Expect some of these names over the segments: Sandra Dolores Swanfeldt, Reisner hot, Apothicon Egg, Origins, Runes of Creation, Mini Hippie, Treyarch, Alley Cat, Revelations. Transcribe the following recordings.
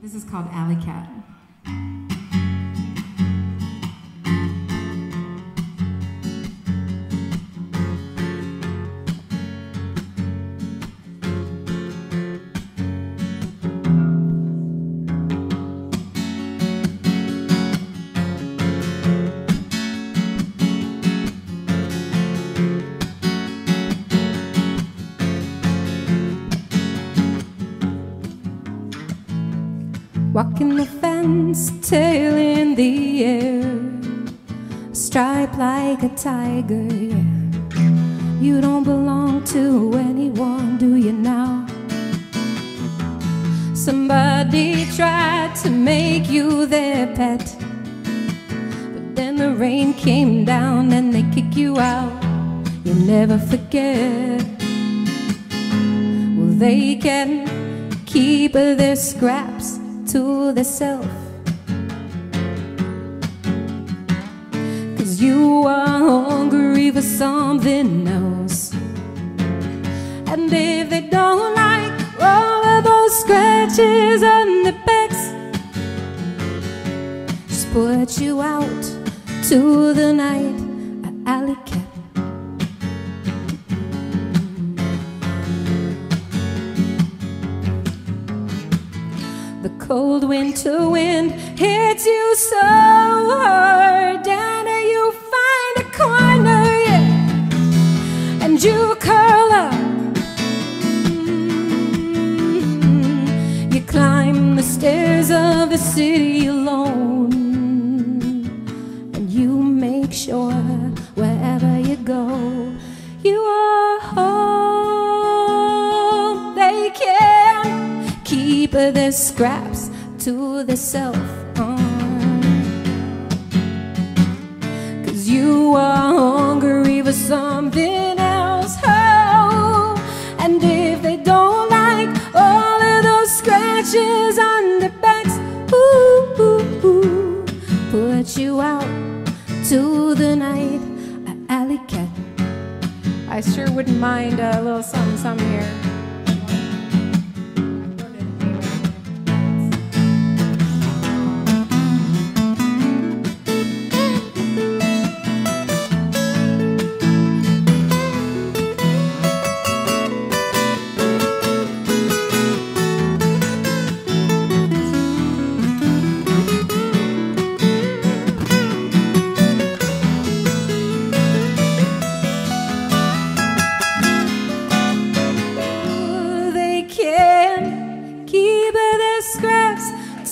This is called Alley Cat. Walking the fence, tail in the air, striped like a tiger, yeah. You don't belong to anyone, do you now? Somebody tried to make you their pet, but then the rain came down and they kick you out. You never forget. Well, they can keep their scraps to the self, 'cause you are hungry for something else. And if they don't like all of those scratches on the backs, just put you out to the night, an alley cat. The cold winter wind hits you so hard, down and you find a corner, yeah, and you curl up. You climb the stairs of the city alone, and you make sure wherever you go, you are home. They care. Keep their scraps to the self, 'cause you are hungry for something else, oh. And if they don't like all of those scratches on the backs, ooh, ooh, ooh, put you out to the night, an alley cat. I sure wouldn't mind a little something, something here.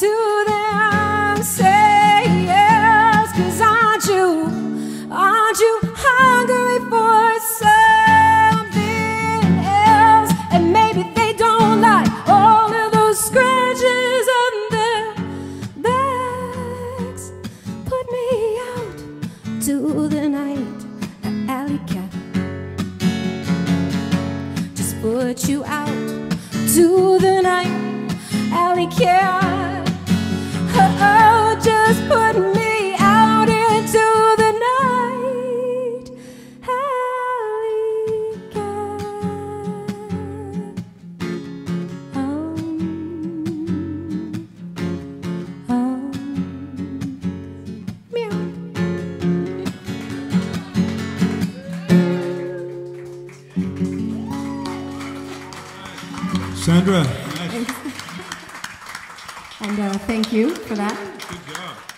To themselves, 'cause aren't you hungry for something else? And maybe they don't like all of those scratches on their backs. Put me out to the night, an alley cat. Just put you out to the night, alley cat. Oh, just put me out into the night, alley cat. Meow. Sandra. Thanks. And thank you for that. Good job.